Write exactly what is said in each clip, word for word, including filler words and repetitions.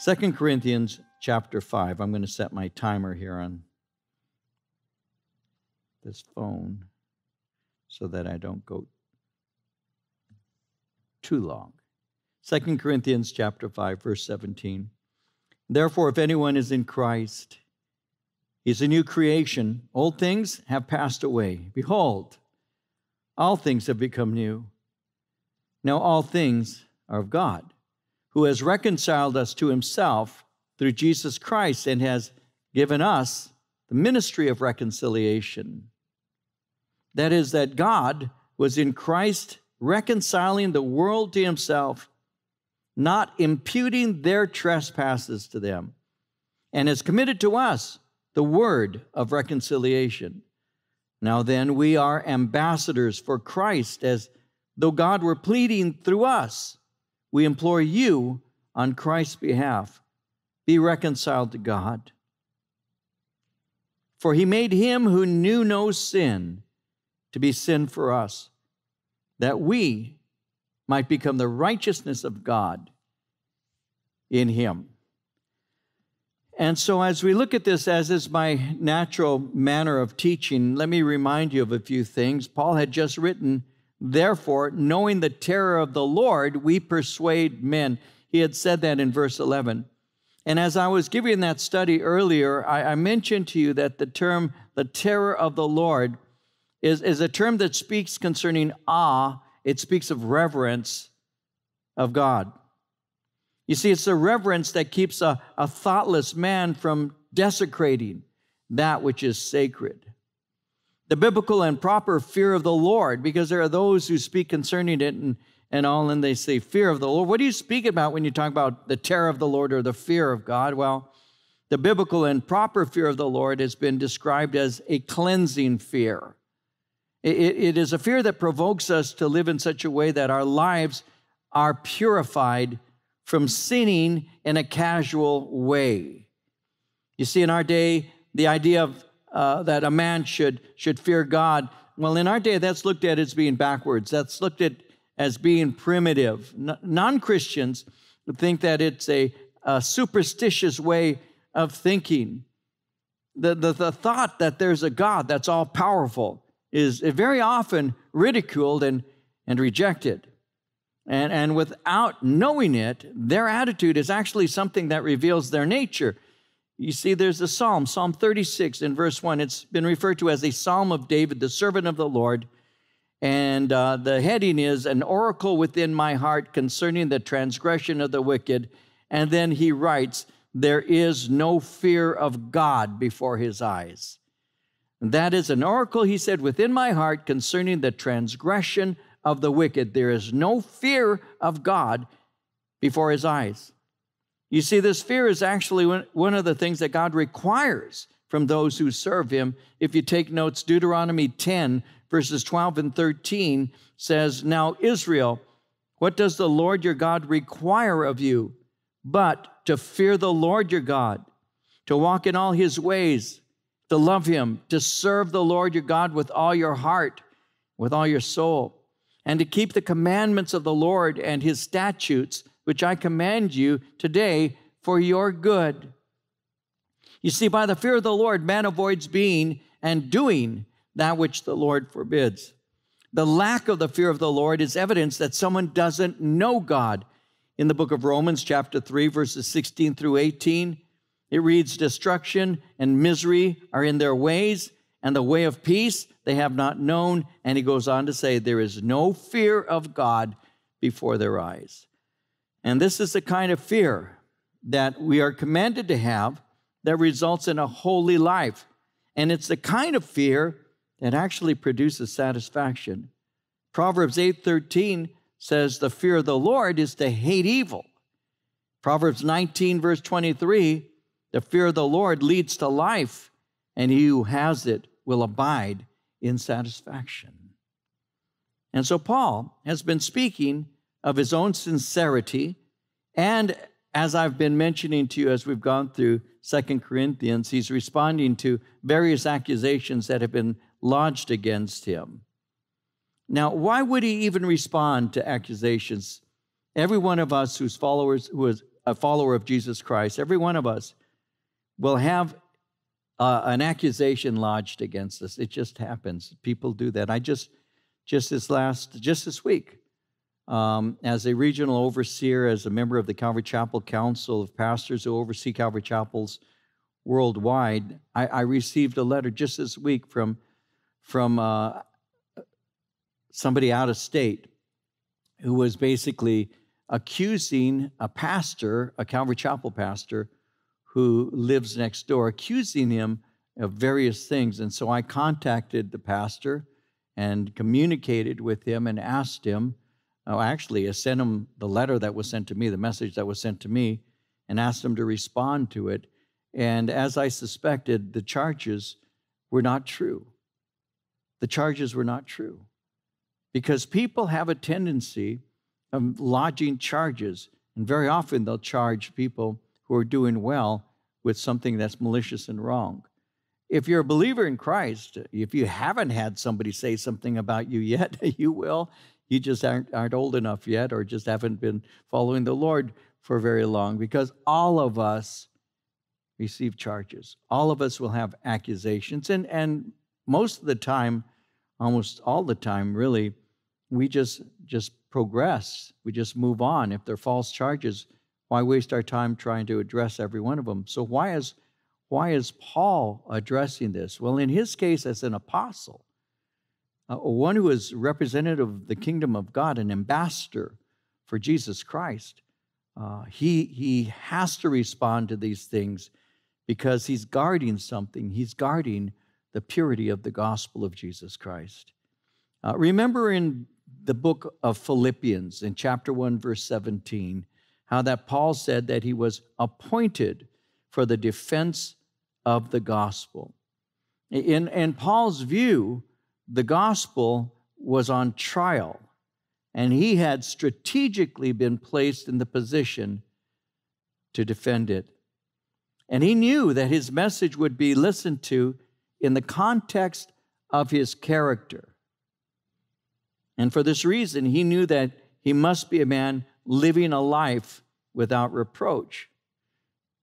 Second Corinthians chapter five. I'm going to set my timer here on this phone so that I don't go too long. Second Corinthians chapter five, verse seventeen. Therefore, if anyone is in Christ, he's a new creation. Old things have passed away. Behold, all things have become new. Now all things are of God, who has reconciled us to himself through Jesus Christ and has given us the ministry of reconciliation. That is, that God was in Christ reconciling the world to himself, not imputing their trespasses to them, and has committed to us the word of reconciliation. Now then, we are ambassadors for Christ, as though God were pleading through us. We implore you on Christ's behalf, be reconciled to God. For he made him who knew no sin to be sin for us, that we might become the righteousness of God in him. And so as we look at this, as is my natural manner of teaching, let me remind you of a few things. Paul had just written, therefore, knowing the terror of the Lord, we persuade men. He had said that in verse eleven. And as I was giving that study earlier, I, I mentioned to you that the term, the terror of the Lord, is, is a term that speaks concerning awe. It speaks of reverence of God. You see, it's the reverence that keeps a, a thoughtless man from desecrating that which is sacred. The biblical and proper fear of the Lord, because there are those who speak concerning it and, and all, and they say, fear of the Lord. What do you speak about when you talk about the terror of the Lord or the fear of God? Well, the biblical and proper fear of the Lord has been described as a cleansing fear. It, it is a fear that provokes us to live in such a way that our lives are purified from sinning in a casual way. You see, in our day, the idea of Uh, that a man should, should fear God. Well, in our day, that's looked at as being backwards. That's looked at as being primitive. Non-Christians think that it's a, a superstitious way of thinking. The, the, the thought that there's a God that's all-powerful is very often ridiculed and, and rejected. And, and without knowing it, their attitude is actually something that reveals their nature. You see, there's a psalm, Psalm thirty-six in verse one. It's been referred to as a psalm of David, the servant of the Lord. And uh, the heading is, an oracle within my heart concerning the transgression of the wicked. And then he writes, there is no fear of God before his eyes. And that is an oracle, he said, within my heart concerning the transgression of the wicked. There is no fear of God before his eyes. You see, this fear is actually one of the things that God requires from those who serve him. If you take notes, Deuteronomy ten, verses twelve and thirteen says, now, Israel, what does the Lord your God require of you but to fear the Lord your God, to walk in all his ways, to love him, to serve the Lord your God with all your heart, with all your soul, and to keep the commandments of the Lord and his statutes, which I command you today for your good. You see, by the fear of the Lord, man avoids being and doing that which the Lord forbids. The lack of the fear of the Lord is evidence that someone doesn't know God. In the book of Romans, chapter three, verses sixteen through eighteen, it reads, destruction and misery are in their ways, and the way of peace they have not known. And he goes on to say, there is no fear of God before their eyes. And this is the kind of fear that we are commanded to have that results in a holy life. And it's the kind of fear that actually produces satisfaction. Proverbs eight thirteen says, the fear of the Lord is to hate evil. Proverbs nineteen, verse twenty-three, the fear of the Lord leads to life, and he who has it will abide in satisfaction. And so Paul has been speaking of his own sincerity, and as I've been mentioning to you as we've gone through Second Corinthians, he's responding to various accusations that have been lodged against him. Now, why would he even respond to accusations? Every one of us who's followers, who is a follower of Jesus Christ, every one of us will have uh, an accusation lodged against us. It just happens. People do that. I just, just this last, just this week, um, as a regional overseer, as a member of the Calvary Chapel Council of Pastors who oversee Calvary Chapels worldwide, I, I received a letter just this week from, from uh, somebody out of state who was basically accusing a pastor, a Calvary Chapel pastor, who lives next door, accusing him of various things. And so I contacted the pastor and communicated with him and asked him, oh, actually, I sent him the letter that was sent to me, the message that was sent to me, and asked him to respond to it. And as I suspected, the charges were not true. The charges were not true. Because people have a tendency of lodging charges, and very often they'll charge people who are doing well with something that's malicious and wrong. If you're a believer in Christ, if you haven't had somebody say something about you yet, you will. You just aren't, aren't old enough yet, or just haven't been following the Lord for very long, because all of us receive charges. All of us will have accusations, and, and most of the time, almost all the time, really, we just just progress. We just move on. If they're false charges, why waste our time trying to address every one of them? So why is, why is Paul addressing this? Well, in his case, as an apostle, uh, one who is representative of the kingdom of God, an ambassador for Jesus Christ, uh, he, he has to respond to these things because he's guarding something. He's guarding the purity of the gospel of Jesus Christ. Uh, remember in the book of Philippians, in chapter one, verse seventeen, how that Paul said that he was appointed for the defense of the gospel. In, in Paul's view, the gospel was on trial, and he had strategically been placed in the position to defend it. And he knew that his message would be listened to in the context of his character. And for this reason, he knew that he must be a man living a life without reproach.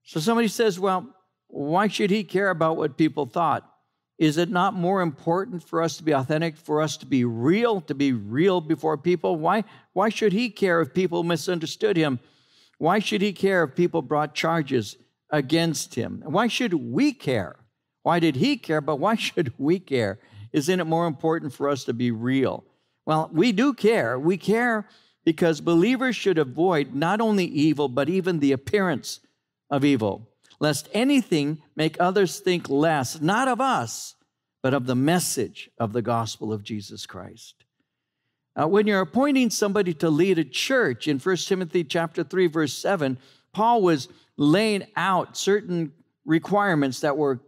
So somebody says, well, why should he care about what people thought? Is it not more important for us to be authentic, for us to be real, to be real before people? Why, why should he care if people misunderstood him? Why should he care if people brought charges against him? Why should we care? Why did he care, but why should we care? Isn't it more important for us to be real? Well, we do care. We care because believers should avoid not only evil, but even the appearance of evil, lest anything make others think less, not of us, but of the message of the gospel of Jesus Christ. Uh, when you're appointing somebody to lead a church, in First Timothy chapter three, verse seven, Paul was laying out certain requirements that were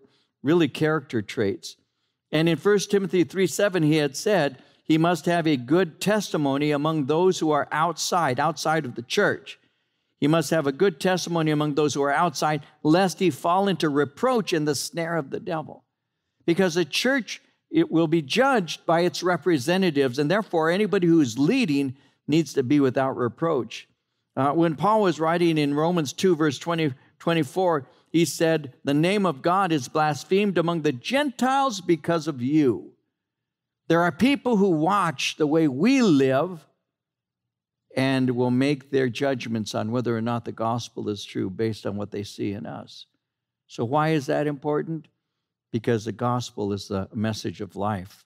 really character traits. And in First Timothy three seven, he had said, he must have a good testimony among those who are outside, outside of the church. He must have a good testimony among those who are outside, lest he fall into reproach in the snare of the devil. Because a church, it will be judged by its representatives, and therefore anybody who is leading needs to be without reproach. Uh, when Paul was writing in Romans two, verse twenty, twenty-four, he said, the name of God is blasphemed among the Gentiles because of you. There are people who watch the way we live and will make their judgments on whether or not the gospel is true based on what they see in us. So why is that important? Because the gospel is the message of life.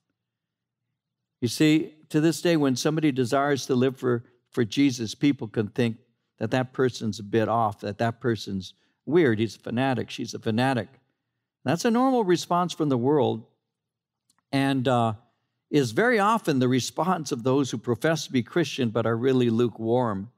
You see, to this day, when somebody desires to live for, for Jesus, people can think that that person's a bit off, that that person's weird, he's a fanatic, she's a fanatic. That's a normal response from the world, and uh, is very often the response of those who profess to be Christian but are really lukewarm.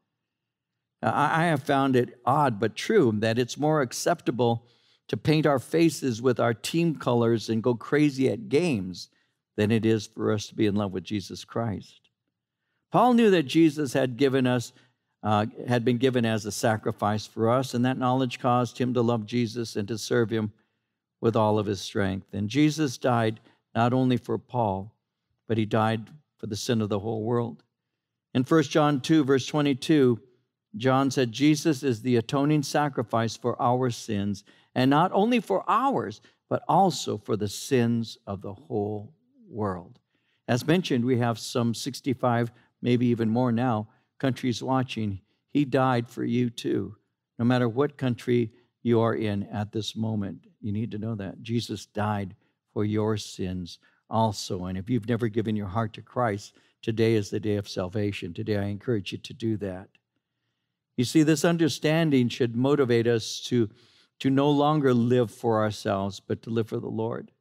I, I have found it odd but true that it's more acceptable to paint our faces with our team colors and go crazy at games than it is for us to be in love with Jesus Christ. Paul knew that Jesus had given us Uh, had been given as a sacrifice for us, and that knowledge caused him to love Jesus and to serve him with all of his strength. And Jesus died not only for Paul, but he died for the sin of the whole world. In First John two, verse twenty-two, John said, Jesus is the atoning sacrifice for our sins, and not only for ours, but also for the sins of the whole world. As mentioned, we have some sixty-five, maybe even more now, countries watching. He died for you too. No matter what country you are in at this moment, you need to know that. Jesus died for your sins also. And if you've never given your heart to Christ, today is the day of salvation. Today I encourage you to do that. You see, this understanding should motivate us to, to no longer live for ourselves, but to live for the Lord.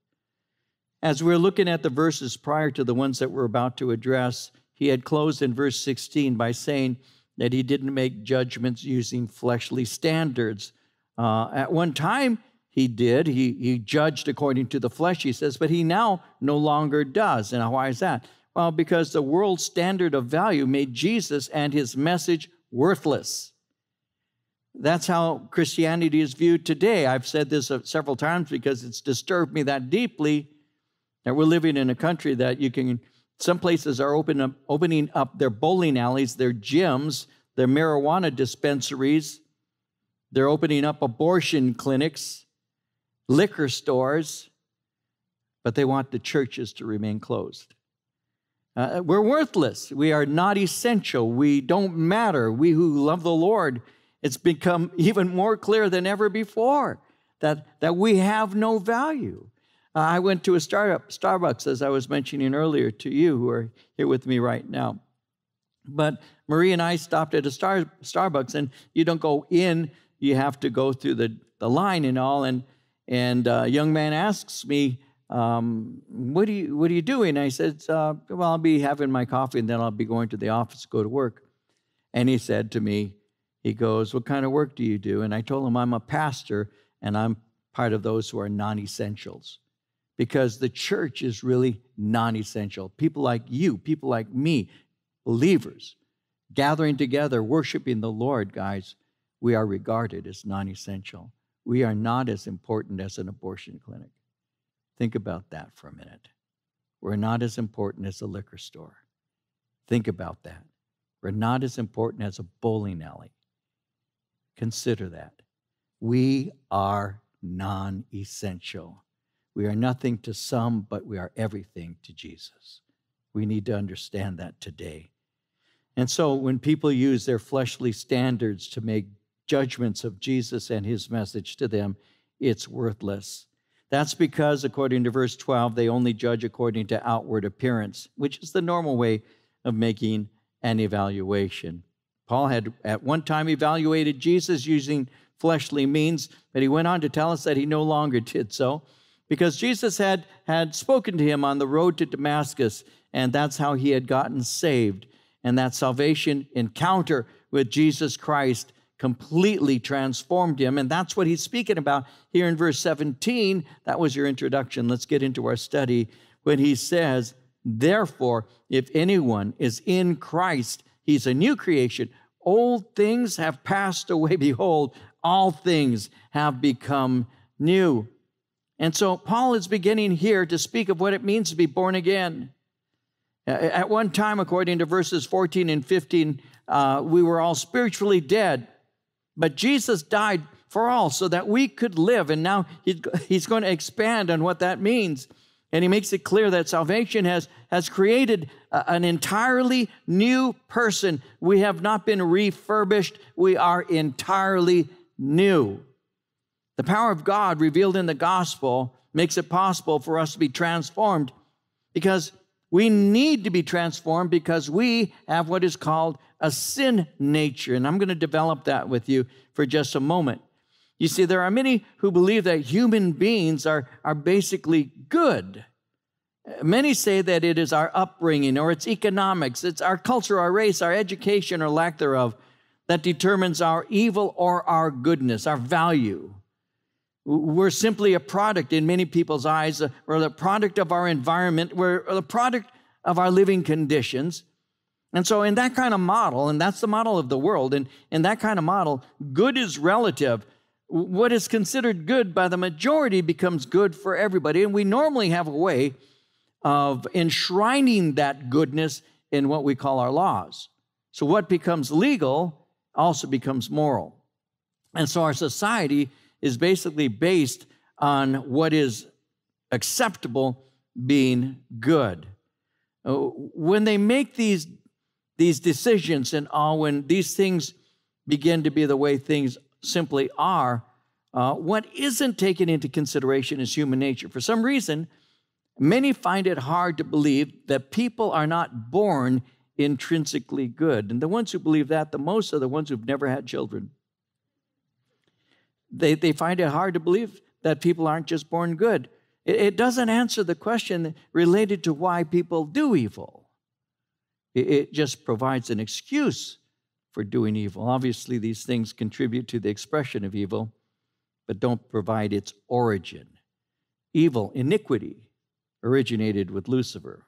As we're looking at the verses prior to the ones that we're about to address, he had closed in verse sixteen by saying that he didn't make judgments using fleshly standards. Uh, at one time, he did. He, he judged according to the flesh, he says, but he now no longer does. And why is that? Well, because the world's standard of value made Jesus and his message worthless. That's how Christianity is viewed today. I've said this several times because it's disturbed me that deeply that we're living in a country that you can, some places are open up, opening up their bowling alleys, their gyms, their marijuana dispensaries. They're opening up abortion clinics, liquor stores, but they want the churches to remain closed. Uh, we're worthless. We are not essential. We don't matter. We who love the Lord, it's become even more clear than ever before that, that we have no value. Uh, I went to a startup, Starbucks, as I was mentioning earlier to you who are here with me right now. But Marie and I stopped at a star, Starbucks, and you don't go in. You have to go through the, the line and all. And, and a young man asks me, Um, what do you, what are you doing? I said, uh, well, I'll be having my coffee and then I'll be going to the office to go to work. And he said to me, he goes, what kind of work do you do? And I told him I'm a pastor and I'm part of those who are non-essentials because the church is really non-essential. People like you, people like me, believers, gathering together, worshiping the Lord, guys, we are regarded as non-essential. We are not as important as an abortion clinic. Think about that for a minute. We're not as important as a liquor store. Think about that. We're not as important as a bowling alley. Consider that. We are non-essential. We are nothing to some, but we are everything to Jesus. We need to understand that today. And so when people use their fleshly standards to make judgments of Jesus and his message to them, it's worthless. That's because, according to verse twelve, they only judge according to outward appearance, which is the normal way of making an evaluation. Paul had at one time evaluated Jesus using fleshly means, but he went on to tell us that he no longer did so because Jesus had, had spoken to him on the road to Damascus, and that's how he had gotten saved. And that salvation encounter with Jesus Christ completely transformed him. And that's what he's speaking about here in verse seventeen. That was your introduction. Let's get into our study when he says, therefore, if anyone is in Christ, he's a new creation. Old things have passed away. Behold, all things have become new. And so Paul is beginning here to speak of what it means to be born again. At one time, according to verses fourteen and fifteen, uh, we were all spiritually dead. But Jesus died for all so that we could live. And now he's going to expand on what that means. And he makes it clear that salvation has, has created a, an entirely new person. We have not been refurbished. We are entirely new. The power of God revealed in the gospel makes it possible for us to be transformed because we need to be transformed because we have what is called a sin nature. And I'm going to develop that with you for just a moment. You see, there are many who believe that human beings are, are basically good. Many say that it is our upbringing or it's economics, it's our culture, our race, our education or lack thereof that determines our evil or our goodness, our value. We're simply a product in many people's eyes. We're the product of our environment. We're the product of our living conditions. And so in that kind of model, and that's the model of the world, and in that kind of model, good is relative. What is considered good by the majority becomes good for everybody. And we normally have a way of enshrining that goodness in what we call our laws. So what becomes legal also becomes moral. And so our society is basically based on what is acceptable being good. When they make these, these decisions and all, when these things begin to be the way things simply are, uh, what isn't taken into consideration is human nature. For some reason, many find it hard to believe that people are not born intrinsically good. And the ones who believe that the most are the ones who've never had children. They, they find it hard to believe that people aren't just born good. It, it doesn't answer the question related to why people do evil. It, it just provides an excuse for doing evil. Obviously, these things contribute to the expression of evil, but don't provide its origin. Evil, iniquity, originated with Lucifer.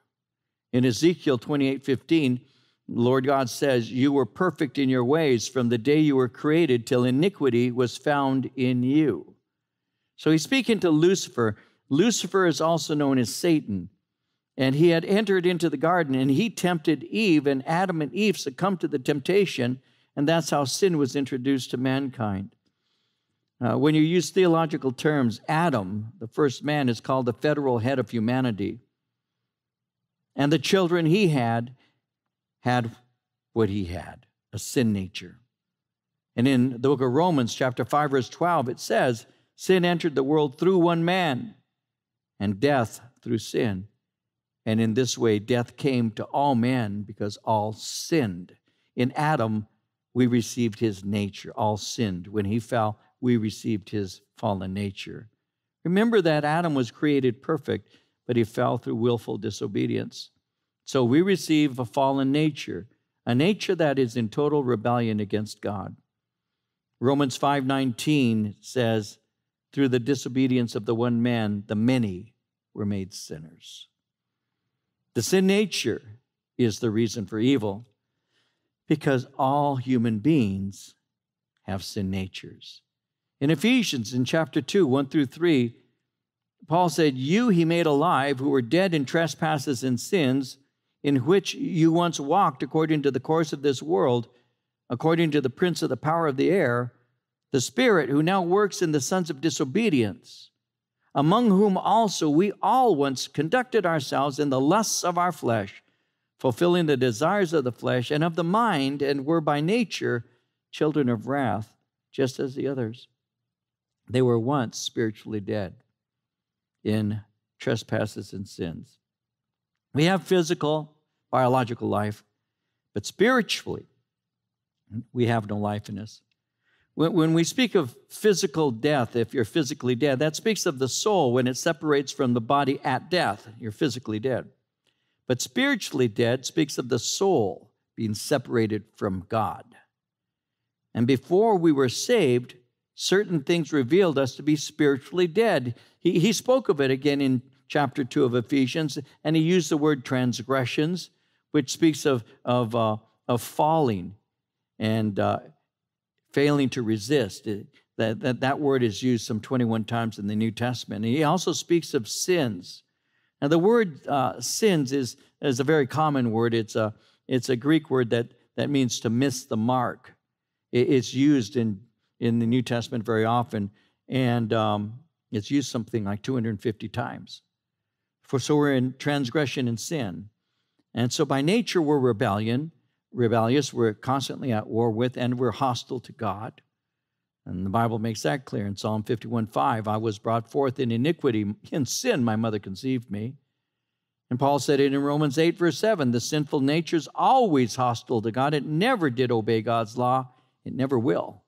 In Ezekiel twenty-eight fifteen, Lord God says, "You were perfect in your ways from the day you were created till iniquity was found in you." So he's speaking to Lucifer. Lucifer is also known as Satan. And he had entered into the garden and he tempted Eve, and Adam and Eve succumbed to the temptation. And that's how sin was introduced to mankind. Uh, when you use theological terms, Adam, the first man, is called the federal head of humanity. And the children he had had what he had, a sin nature. And in the book of Romans, chapter five, verse twelve, it says, "Sin entered the world through one man, and death through sin. And in this way, death came to all men because all sinned." In Adam, we received his nature, all sinned. When he fell, we received his fallen nature. Remember that Adam was created perfect, but he fell through willful disobedience. So we receive a fallen nature, a nature that is in total rebellion against God. Romans five nineteen says, "Through the disobedience of the one man, the many were made sinners." The sin nature is the reason for evil, because all human beings have sin natures. In Ephesians, in chapter two, one through three, Paul said, "You he made alive who were dead in trespasses and sins, in which you once walked according to the course of this world, according to the prince of the power of the air, the spirit who now works in the sons of disobedience, among whom also we all once conducted ourselves in the lusts of our flesh, fulfilling the desires of the flesh and of the mind, and were by nature children of wrath, just as the others. They were once spiritually dead in trespasses and sins." We have physical, biological life, but spiritually, we have no life in us. When, when we speak of physical death, if you're physically dead, that speaks of the soul when it separates from the body at death. You're physically dead. But spiritually dead speaks of the soul being separated from God. And before we were saved, certain things revealed us to be spiritually dead. He, he spoke of it again in chapter two of Ephesians, and he used the word transgressions, which speaks of, of, uh, of falling and uh, failing to resist. It, that, that, that word is used some twenty-one times in the New Testament. And he also speaks of sins. Now, the word uh, sins is, is a very common word. It's a, it's a Greek word that, that means to miss the mark. It, it's used in, in the New Testament very often, and um, it's used something like two hundred fifty times. For so we're in transgression and sin. And so by nature, we're rebellion, rebellious. We're constantly at war with, and we're hostile to God. And the Bible makes that clear in Psalm fifty-one five, "I was brought forth in iniquity, in sin my mother conceived me." And Paul said it in Romans eight, verse seven, "The sinful nature is always hostile to God. It never did obey God's law. It never will."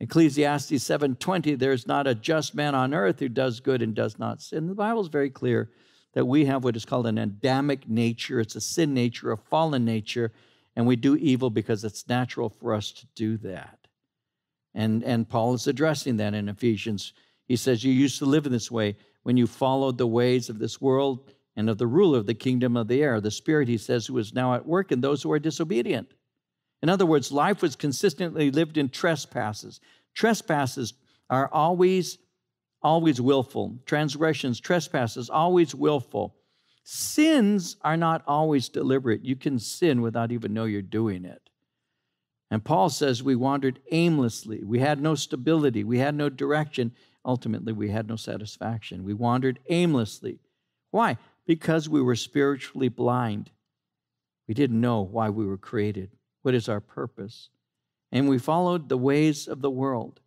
Ecclesiastes seven twenty, "There's not a just man on earth who does good and does not sin." The Bible is very clear that we have what is called an Adamic nature. It's a sin nature, a fallen nature, and we do evil because it's natural for us to do that. And, and Paul is addressing that in Ephesians. He says, "You used to live in this way when you followed the ways of this world and of the ruler of the kingdom of the air, the spirit," he says, "who is now at work in those who are disobedient." In other words, life was consistently lived in trespasses. Trespasses are always, always willful. Transgressions, trespasses, always willful. Sins are not always deliberate. You can sin without even knowing you're doing it. And Paul says we wandered aimlessly. We had no stability. We had no direction. Ultimately, we had no satisfaction. We wandered aimlessly. Why? Because we were spiritually blind. We didn't know why we were created. What is our purpose? And we followed the ways of the world.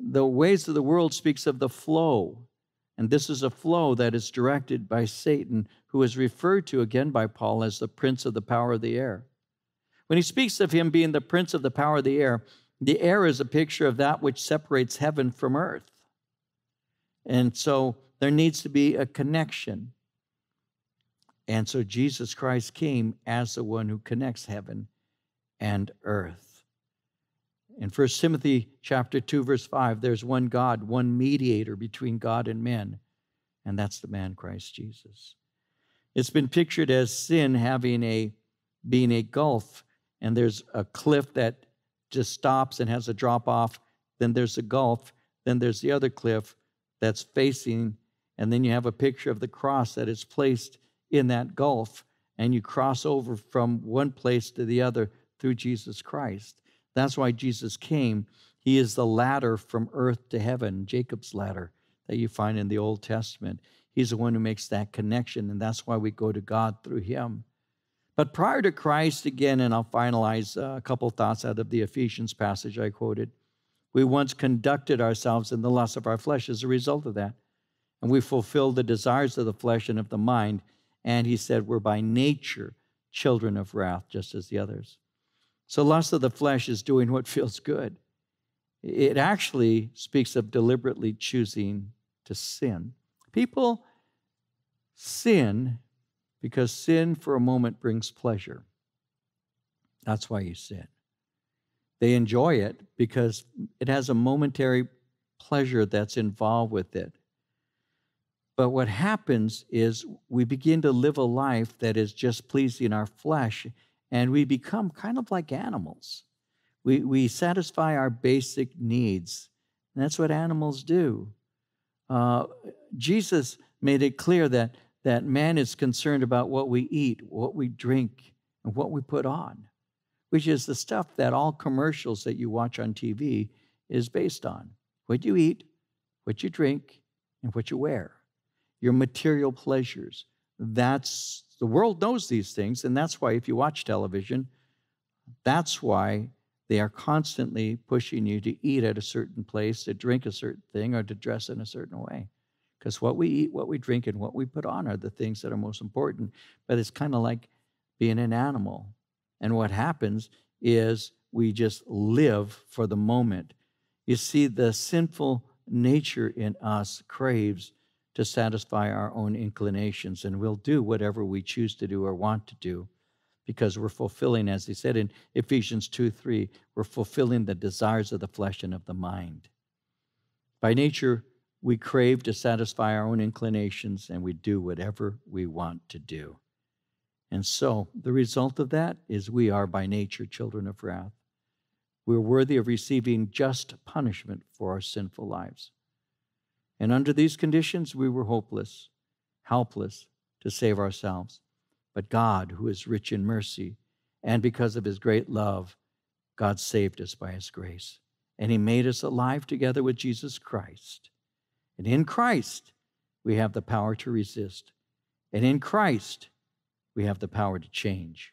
The ways of the world speaks of the flow. And this is a flow that is directed by Satan, who is referred to again by Paul as the prince of the power of the air. When he speaks of him being the prince of the power of the air, the air is a picture of that which separates heaven from earth. And so there needs to be a connection. And so Jesus Christ came as the one who connects heaven and earth. In First Timothy chapter two, verse five, there's one God, one mediator between God and men, and that's the man Christ Jesus. It's been pictured as sin having a, being a gulf, and there's a cliff that just stops and has a drop off, then there's a gulf, then there's the other cliff that's facing, and then you have a picture of the cross that is placed in that gulf, and you cross over from one place to the other through Jesus Christ. That's why Jesus came. He is the ladder from earth to heaven, Jacob's ladder that you find in the Old Testament. He's the one who makes that connection, and that's why we go to God through him. But prior to Christ, again, and I'll finalize a couple thoughts out of the Ephesians passage I quoted, we once conducted ourselves in the lust of our flesh as a result of that, and we fulfilled the desires of the flesh and of the mind, and he said we're by nature children of wrath, just as the others. So lust of the flesh is doing what feels good. It actually speaks of deliberately choosing to sin. People sin because sin for a moment brings pleasure. That's why you sin. They enjoy it because it has a momentary pleasure that's involved with it. But what happens is we begin to live a life that is just pleasing our flesh, and we become kind of like animals. We, we satisfy our basic needs. And that's what animals do. Uh, Jesus made it clear that, that man is concerned about what we eat, what we drink, and what we put on, which is the stuff that all commercials that you watch on T V is based on. What you eat, what you drink, and what you wear. Your material pleasures. That's The world knows these things, and that's why if you watch television, that's why they are constantly pushing you to eat at a certain place, to drink a certain thing, or to dress in a certain way. Because what we eat, what we drink, and what we put on are the things that are most important. But it's kind of like being an animal. And what happens is we just live for the moment. You see, the sinful nature in us craves to satisfy our own inclinations, and we'll do whatever we choose to do or want to do because we're fulfilling, as he said in Ephesians two three, we're fulfilling the desires of the flesh and of the mind. By nature, we crave to satisfy our own inclinations, and we do whatever we want to do. And so the result of that is we are by nature children of wrath. We're worthy of receiving just punishment for our sinful lives. And under these conditions, we were hopeless, helpless to save ourselves. But God, who is rich in mercy, and because of his great love, God saved us by his grace. And he made us alive together with Jesus Christ. And in Christ, we have the power to resist. And in Christ, we have the power to change.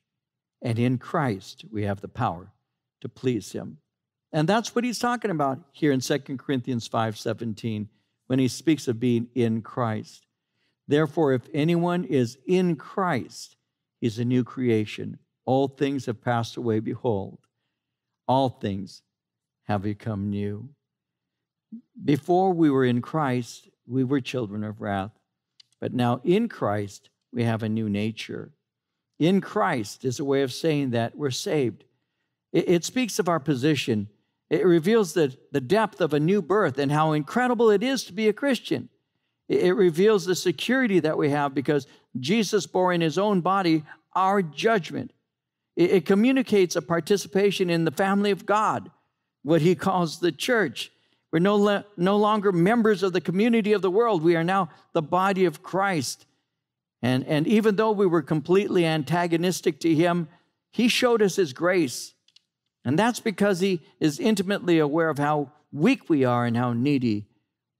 And in Christ, we have the power to please him. And that's what he's talking about here in Second Corinthians five seventeen. When he speaks of being in Christ. Therefore, if anyone is in Christ, he's a new creation. All things have passed away, behold. All things have become new. Before we were in Christ, we were children of wrath. But now in Christ, we have a new nature. In Christ is a way of saying that we're saved. It, it speaks of our position. It reveals the, the depth of a new birth and how incredible it is to be a Christian. It, it reveals the security that we have because Jesus bore in his own body our judgment. It, it communicates a participation in the family of God, what he calls the church. We're no, no longer members of the community of the world. We are now the body of Christ. And, and even though we were completely antagonistic to him, he showed us his grace. And that's because he is intimately aware of how weak we are and how needy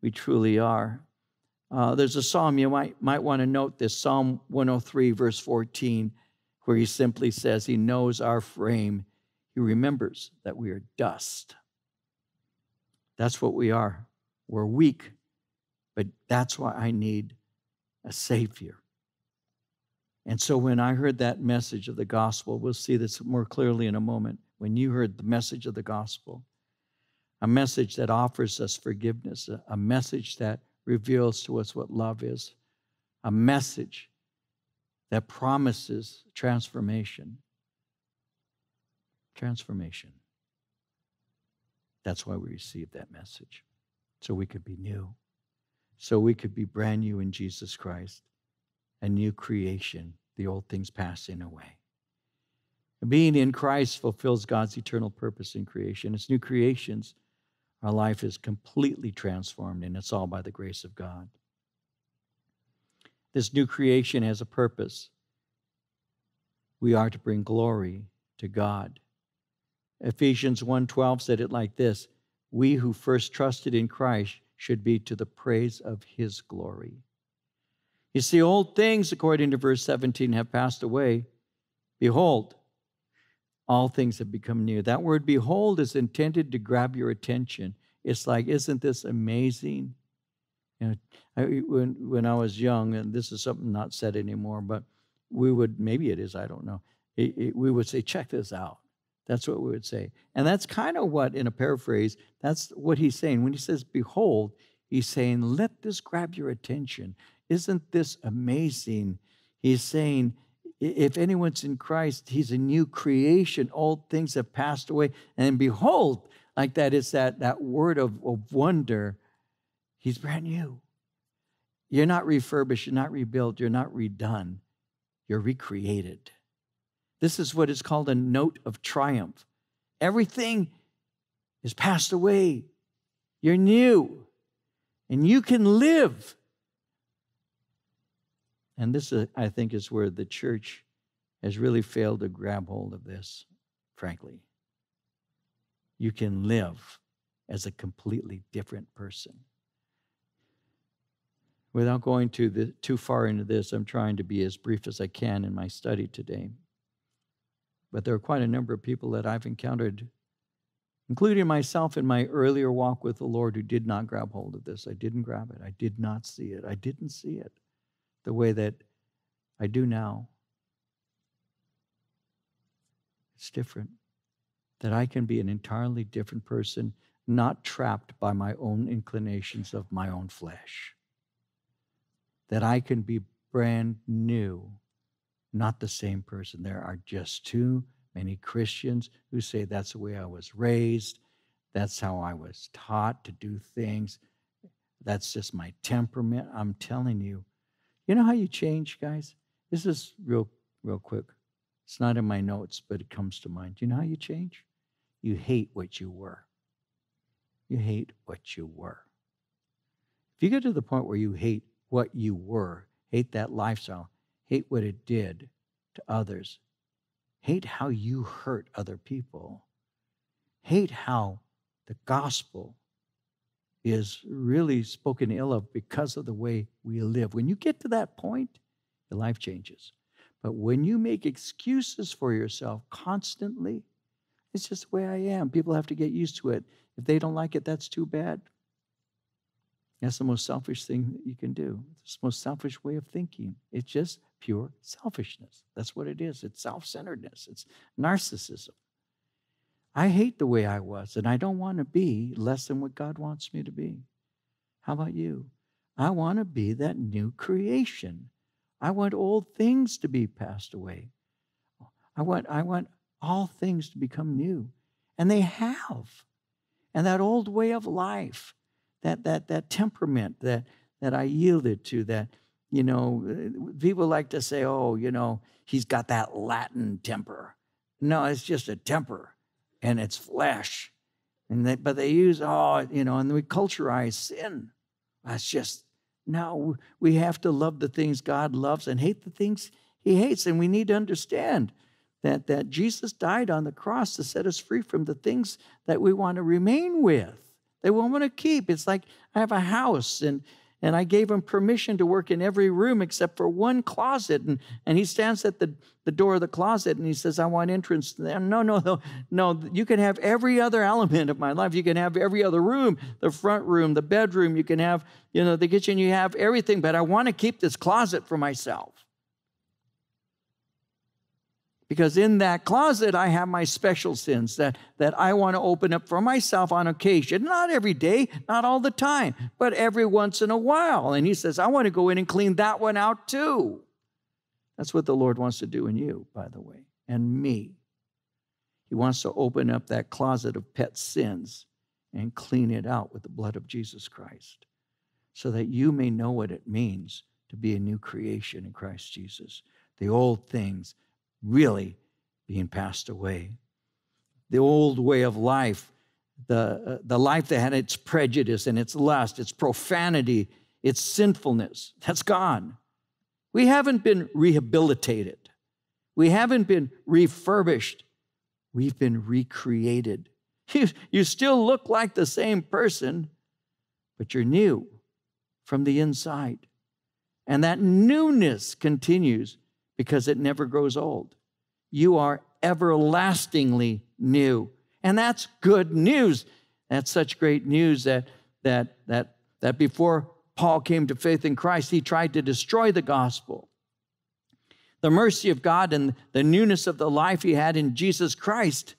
we truly are. Uh, there's a psalm, you might, might want to note this, Psalm one oh three, verse fourteen, where he simply says, he knows our frame. He remembers that we are dust. That's what we are. We're weak, but that's why I need a Savior. And so when I heard that message of the gospel, we'll see this more clearly in a moment, when you heard the message of the gospel, a message that offers us forgiveness, a message that reveals to us what love is, a message that promises transformation. Transformation. That's why we received that message, so we could be new, so we could be brand new in Jesus Christ, a new creation, the old things passing away. Being in Christ fulfills God's eternal purpose in creation. It's new creations. Our life is completely transformed, and it's all by the grace of God. This new creation has a purpose. We are to bring glory to God. Ephesians one twelve said it like this, we who first trusted in Christ should be to the praise of his glory. You see, old things, according to verse seventeen, have passed away. Behold, all things have become new. That word behold is intended to grab your attention. It's like, isn't this amazing? You know, I, when, when I was young, and this is something not said anymore, but we would, maybe it is, I don't know. It, it, we would say, check this out. That's what we would say. And that's kind of what, in a paraphrase, that's what he's saying. When he says behold, he's saying, let this grab your attention. Isn't this amazing? He's saying, if anyone's in Christ, he's a new creation. Old things have passed away. And behold, like that is that, that word of, of wonder. He's brand new. You're not refurbished. You're not rebuilt. You're not redone. You're recreated. This is what is called a note of triumph. Everything is passed away. You're new. And you can live. And this, I think, is where the church has really failed to grab hold of this, frankly. You can live as a completely different person. Without going too, the, too far into this, I'm trying to be as brief as I can in my study today. But there are quite a number of people that I've encountered, including myself in my earlier walk with the Lord, who did not grab hold of this. I didn't grab it. I did not see it. I didn't see it the way that I do now. It's different. That I can be an entirely different person, not trapped by my own inclinations of my own flesh. That I can be brand new, not the same person. There are just too many Christians who say that's the way I was raised, that's how I was taught to do things, that's just my temperament. I'm telling you, you know how you change, guys? This is real, real quick. It's not in my notes, but it comes to mind. You know how you change? You hate what you were. You hate what you were. If you get to the point where you hate what you were, hate that lifestyle, hate what it did to others, hate how you hurt other people, hate how the gospel is really spoken ill of because of the way we live. When you get to that point, your life changes. But when you make excuses for yourself constantly, it's just the way I am. People have to get used to it. If they don't like it, that's too bad. That's the most selfish thing that you can do. It's the most selfish way of thinking. It's just pure selfishness. That's what it is. It's self-centeredness. It's narcissism. I hate the way I was, and I don't want to be less than what God wants me to be. How about you? I want to be that new creation. I want old things to be passed away. I want, I want all things to become new, and they have. And that old way of life, that that that temperament that that I yielded to, that, you know, people like to say, oh, you know, he's got that Latin temper. No, it's just a temper. And it's flesh, and they, but they use, oh, you know, and we culturize sin. That's just, no, we have to love the things God loves and hate the things he hates, and we need to understand that, that Jesus died on the cross to set us free from the things that we want to remain with, that we want to keep. It's like I have a house, and and I gave him permission to work in every room except for one closet. And, and he stands at the, the door of the closet and he says, I want entrance to them. No, no, no, no. You can have every other element of my life. You can have every other room, the front room, the bedroom. You can have, you know, the kitchen. You have everything. But I want to keep this closet for myself. Because in that closet, I have my special sins that, that I want to open up for myself on occasion. Not every day, not all the time, but every once in a while. And he says, I want to go in and clean that one out too. That's what the Lord wants to do in you, by the way, and me. He wants to open up that closet of pet sins and clean it out with the blood of Jesus Christ so that you may know what it means to be a new creation in Christ Jesus. The old things really being passed away. The old way of life, the, uh, the life that had its prejudice and its lust, its profanity, its sinfulness, that's gone. We haven't been rehabilitated. We haven't been refurbished. We've been recreated. You, you still look like the same person, but you're new from the inside. And that newness continues because it never grows old. You are everlastingly new. And that's good news. That's such great news that, that, that, that before Paul came to faith in Christ, he tried to destroy the gospel. The mercy of God and the newness of the life he had in Jesus Christ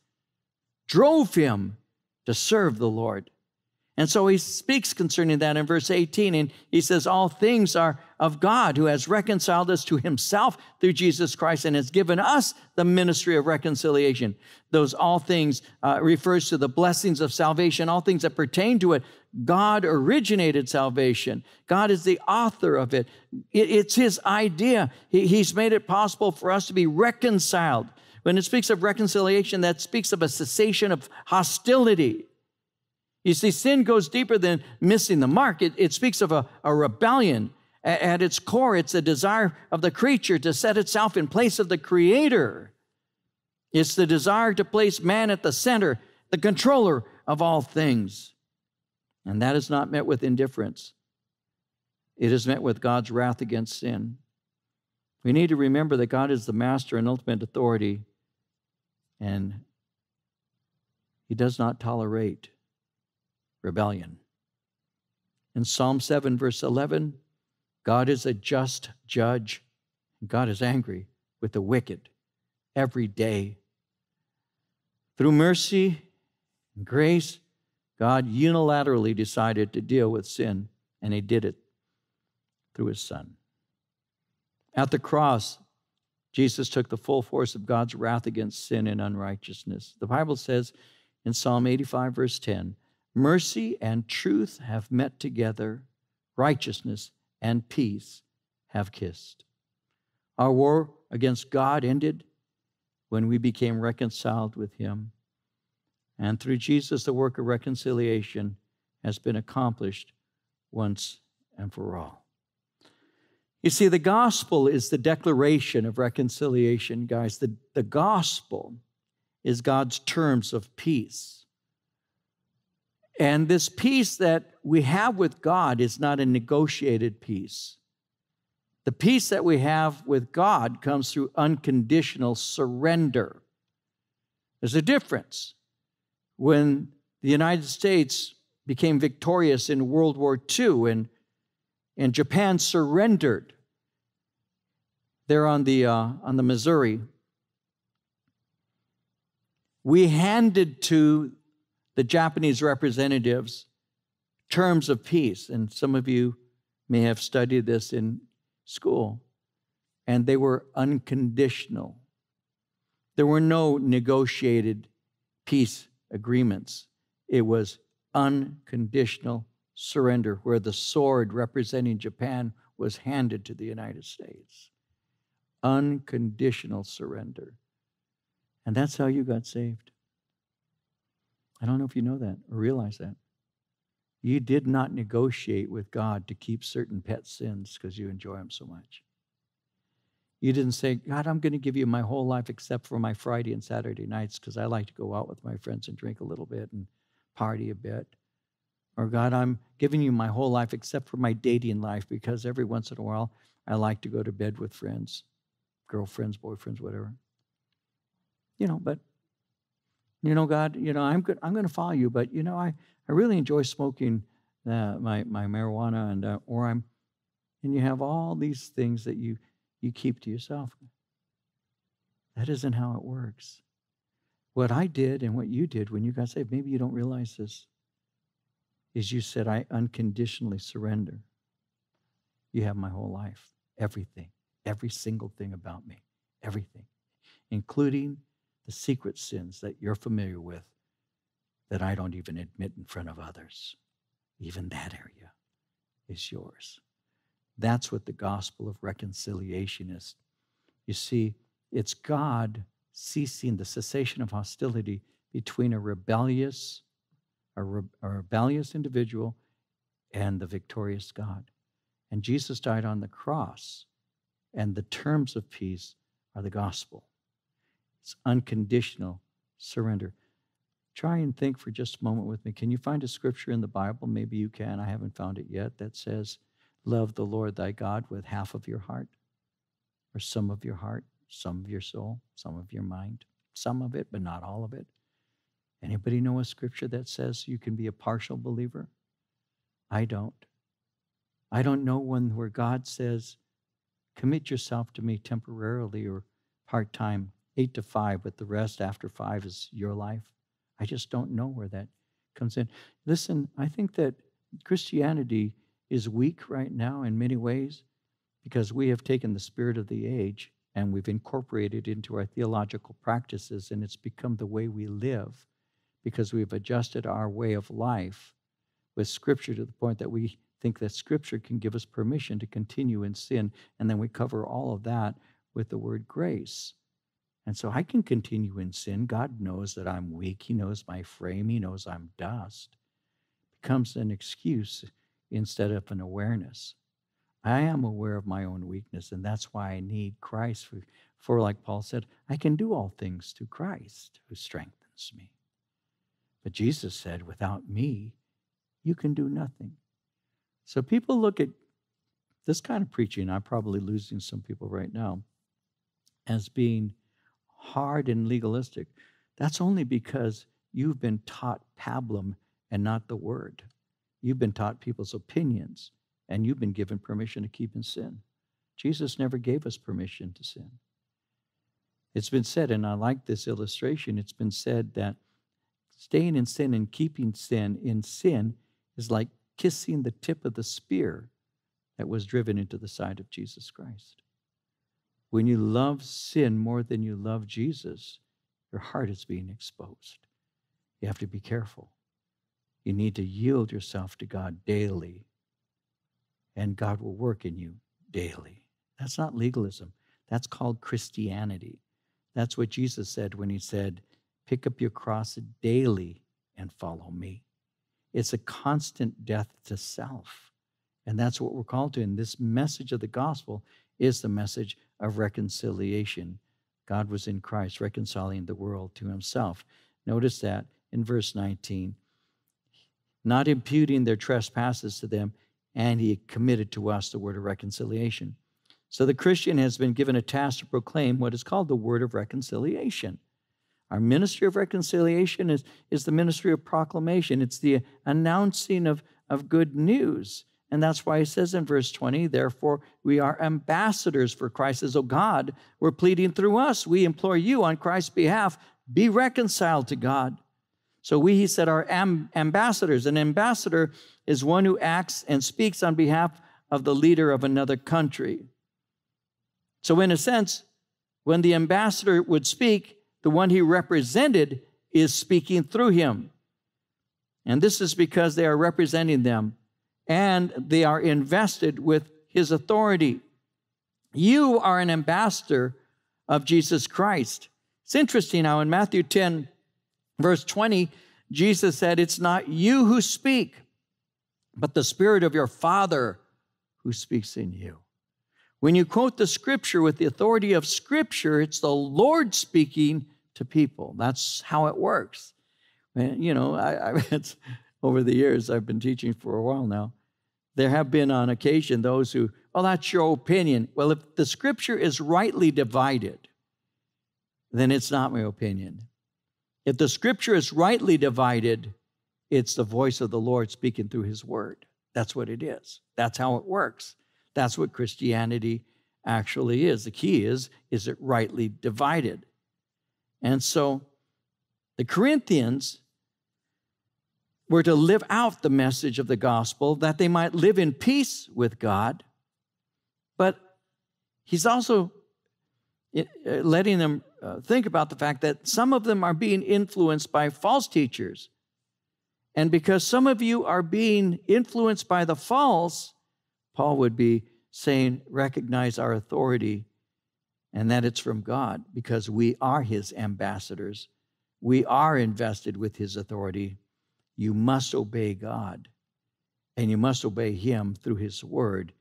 drove him to serve the Lord. And so he speaks concerning that in verse eighteen, and he says, all things are of God, who has reconciled us to himself through Jesus Christ and has given us the ministry of reconciliation. Those all things uh, refers to the blessings of salvation, all things that pertain to it. God originated salvation. God is the author of it. it it's his idea. He, he's made it possible for us to be reconciled. When it speaks of reconciliation, that speaks of a cessation of hostility. You see, sin goes deeper than missing the mark. It, it speaks of a, a rebellion. A, at its core, it's the desire of the creature to set itself in place of the Creator. It's the desire to place man at the center, the controller of all things. And that is not met with indifference. It is met with God's wrath against sin. We need to remember that God is the master and ultimate authority, and he does not tolerate rebellion. In Psalm seven, verse eleven, God is a just judge. God is angry with the wicked every day. Through mercy and grace, God unilaterally decided to deal with sin, and he did it through his Son. At the cross, Jesus took the full force of God's wrath against sin and unrighteousness. The Bible says in Psalm eighty-five, verse ten, mercy and truth have met together. Righteousness and peace have kissed. Our war against God ended when we became reconciled with him. And through Jesus, the work of reconciliation has been accomplished once and for all. You see, the gospel is the declaration of reconciliation, guys. The, the gospel is God's terms of peace. And this peace that we have with God is not a negotiated peace. The peace that we have with God comes through unconditional surrender. There's a difference. When the United States became victorious in World War Two and, and Japan surrendered there on the, uh, on the Missouri, we handed to the Japanese representatives, terms of peace, and some of you may have studied this in school, and they were unconditional. There were no negotiated peace agreements. It was unconditional surrender, where the sword representing Japan was handed to the United States. Unconditional surrender. And that's how you got saved. I don't know if you know that or realize that. You did not negotiate with God to keep certain pet sins because you enjoy them so much. You didn't say, God, I'm going to give you my whole life except for my Friday and Saturday nights because I like to go out with my friends and drink a little bit and party a bit. Or, God, I'm giving you my whole life except for my dating life because every once in a while I like to go to bed with friends, girlfriends, boyfriends, whatever. You know, but, you know, God, you know, I'm good, I'm going to follow you, but, you know, I, I really enjoy smoking uh, my, my marijuana and uh, or I'm, and you have all these things that you, you keep to yourself. That isn't how it works. What I did and what you did when you got saved, maybe you don't realize this, is you said, I unconditionally surrender. You have my whole life, everything, every single thing about me, everything, including the secret sins that you're familiar with that I don't even admit in front of others. Even that area is yours. That's what the gospel of reconciliation is. You see, it's God ceasing the cessation of hostility between a rebellious A, re- a rebellious individual and the victorious God. And Jesus died on the cross, and the terms of peace are the gospel. It's unconditional surrender. Try and think for just a moment with me. Can you find a scripture in the Bible? Maybe you can. I haven't found it yet. That says, love the Lord thy God with half of your heart, or some of your heart, some of your soul, some of your mind, some of it, but not all of it. Anybody know a scripture that says you can be a partial believer? I don't. I don't know one where God says, commit yourself to me temporarily or part-time, eight to five, but the rest after five is your life. I just don't know where that comes in. Listen, I think that Christianity is weak right now in many ways because we have taken the spirit of the age and we've incorporated it into our theological practices, and it's become the way we live, because we've adjusted our way of life with Scripture to the point that we think that Scripture can give us permission to continue in sin, and then we cover all of that with the word grace. And so I can continue in sin. God knows that I'm weak. He knows my frame. He knows I'm dust. It becomes an excuse instead of an awareness. I am aware of my own weakness, and that's why I need Christ. For, for like Paul said, I can do all things through Christ who strengthens me. But Jesus said, without me, you can do nothing. So people look at this kind of preaching, I'm probably losing some people right now, as being hard and legalistic. That's only because you've been taught pablum and not the word. You've been taught people's opinions, and you've been given permission to keep in sin. Jesus never gave us permission to sin. It's been said, and I like this illustration, it's been said that staying in sin and keeping sin in sin is like kissing the tip of the spear that was driven into the side of Jesus Christ. When you love sin more than you love Jesus, your heart is being exposed. You have to be careful. You need to yield yourself to God daily, and God will work in you daily. That's not legalism. That's called Christianity. That's what Jesus said when he said, pick up your cross daily and follow me. It's a constant death to self. And that's what we're called to. And this message of the gospel is the message of reconciliation. God was in Christ reconciling the world to himself. Notice that in verse nineteen, not imputing their trespasses to them, and he committed to us the word of reconciliation. So the Christian has been given a task to proclaim what is called the word of reconciliation. Our ministry of reconciliation is, is the ministry of proclamation. It's the announcing of, of good news. And that's why he says in verse twenty, therefore we are ambassadors for Christ, as though God were pleading through us. We implore you on Christ's behalf, be reconciled to God. So we, he said, are am- ambassadors. An ambassador is one who acts and speaks on behalf of the leader of another country. So in a sense, when the ambassador would speak, the one he represented is speaking through him. And this is because they are representing them and they are invested with his authority. You are an ambassador of Jesus Christ. It's interesting how in Matthew ten, verse twenty, Jesus said, it's not you who speak, but the Spirit of your Father who speaks in you. When you quote the Scripture with the authority of Scripture, it's the Lord speaking to people. That's how it works. And, you know, I, I, it's, over the years, I've been teaching for a while now. There have been on occasion those who, well, that's your opinion. Well, if the Scripture is rightly divided, then it's not my opinion. If the Scripture is rightly divided, it's the voice of the Lord speaking through His Word. That's what it is. That's how it works. That's what Christianity actually is. The key is, is it rightly divided? And so the Corinthians were to live out the message of the gospel that they might live in peace with God. But he's also letting them think about the fact that some of them are being influenced by false teachers. And because some of you are being influenced by the false, Paul would be saying, recognize our authority and that it's from God, because we are His ambassadors. We are invested with His authority. You must obey God, and you must obey Him through His Word.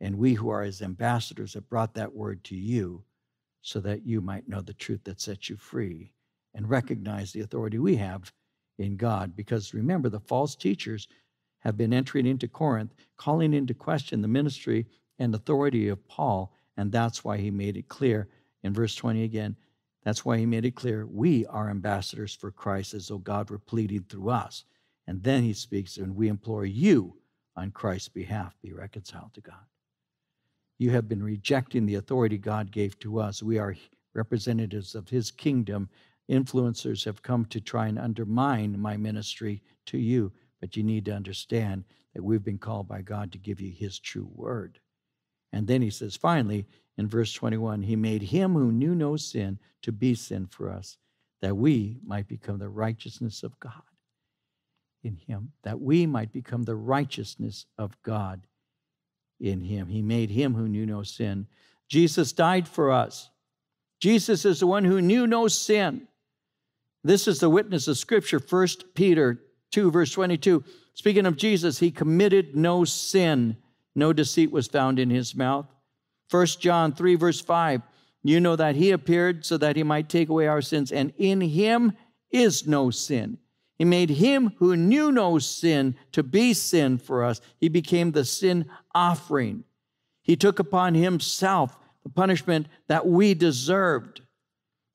And we who are His ambassadors have brought that Word to you so that you might know the truth that sets you free and recognize the authority we have in God. Because remember, the false teachers have been entering into Corinth, calling into question the ministry and authority of Paul, and that's why he made it clear, in verse twenty again, that's why he made it clear, we are ambassadors for Christ, as though God were pleading through us. And then he speaks, and we implore you on Christ's behalf, be reconciled to God. You have been rejecting the authority God gave to us. We are representatives of His kingdom. Influencers have come to try and undermine my ministry to you. But you need to understand that we've been called by God to give you His true word. And then he says, finally, in verse twenty-one, He made Him who knew no sin to be sin for us, that we might become the righteousness of God in Him, that we might become the righteousness of God in Him. He made Him who knew no sin. Jesus died for us. Jesus is the one who knew no sin. This is the witness of Scripture, First Peter two, verse twenty-two, speaking of Jesus, He committed no sin. No deceit was found in His mouth. First John three, verse five, you know that He appeared so that He might take away our sins, and in Him is no sin. He made Him who knew no sin to be sin for us. He became the sin offering. He took upon Himself the punishment that we deserved.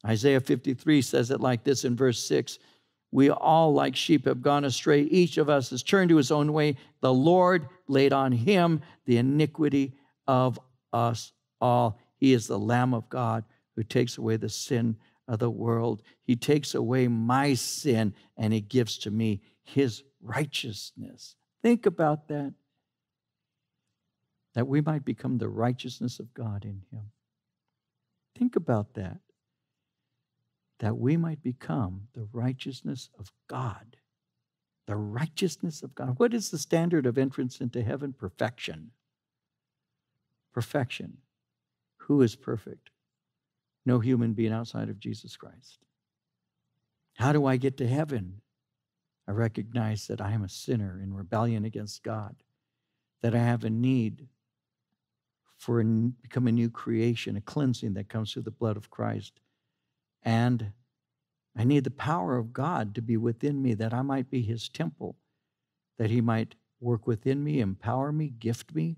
Isaiah fifty-three says it like this in verse six, we all like sheep have gone astray. Each of us has turned to his own way. The Lord laid on Him the iniquity of us all. He is the Lamb of God who takes away the sin of the world. He takes away my sin and He gives to me His righteousness. Think about that. That we might become the righteousness of God in Him. Think about that. That we might become the righteousness of God. The righteousness of God. What is the standard of entrance into heaven? Perfection. Perfection. Who is perfect? No human being outside of Jesus Christ. How do I get to heaven? I recognize that I am a sinner in rebellion against God, that I have a need for become a new creation, a cleansing that comes through the blood of Christ. And I need the power of God to be within me, that I might be His temple, that He might work within me, empower me, gift me,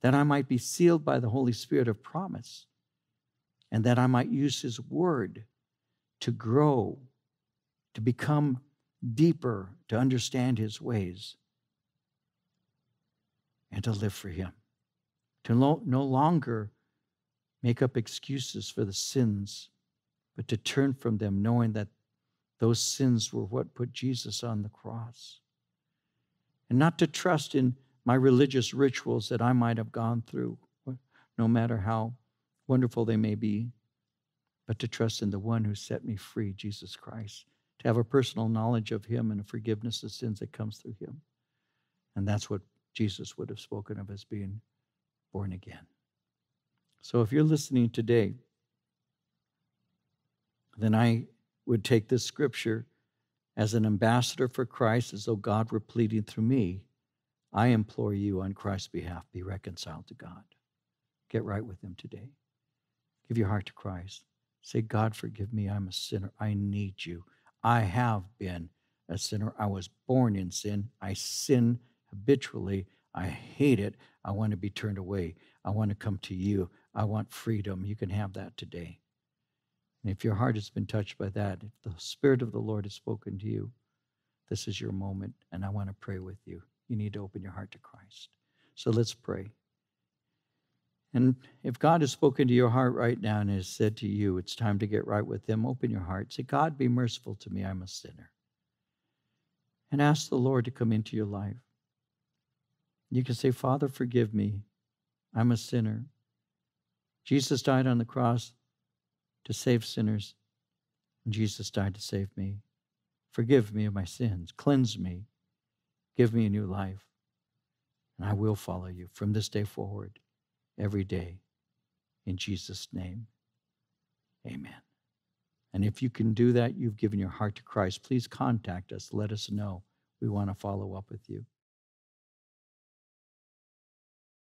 that I might be sealed by the Holy Spirit of promise, and that I might use His word to grow, to become deeper, to understand His ways, and to live for Him, to no longer make up excuses for the sins, but to turn from them, knowing that those sins were what put Jesus on the cross. And not to trust in my religious rituals that I might have gone through, no matter how wonderful they may be, but to trust in the one who set me free, Jesus Christ, to have a personal knowledge of Him and a forgiveness of sins that comes through Him. And that's what Jesus would have spoken of as being born again. So if you're listening today, then I would take this Scripture as an ambassador for Christ, as though God were pleading through me. I implore you on Christ's behalf, be reconciled to God. Get right with him today. Give your heart to Christ. Say, God, forgive me. I'm a sinner. I need you. I have been a sinner. I was born in sin. I sin habitually. I hate it. I want to be turned away. I want to come to you. I want freedom. You can have that today. And if your heart has been touched by that, if the Spirit of the Lord has spoken to you, this is your moment, and I want to pray with you. You need to open your heart to Christ. So let's pray. And if God has spoken to your heart right now and has said to you, it's time to get right with him, open your heart. Say, God, be merciful to me. I'm a sinner. And ask the Lord to come into your life. You can say, Father, forgive me. I'm a sinner. Jesus died on the cross to save sinners. And Jesus died to save me. Forgive me of my sins. Cleanse me. Give me a new life. And I will follow you from this day forward. Every day, in Jesus' name, amen. And if you can do that, you've given your heart to Christ, please contact us. Let us know. We want to follow up with you.